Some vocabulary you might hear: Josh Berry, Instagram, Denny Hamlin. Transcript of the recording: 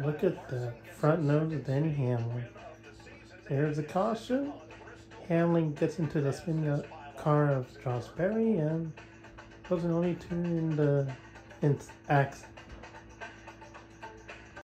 Look at the front nose of Denny Hamlin. There's the caution. Hamlin gets into the spinning car of Josh Berry and those are the only two in the accident.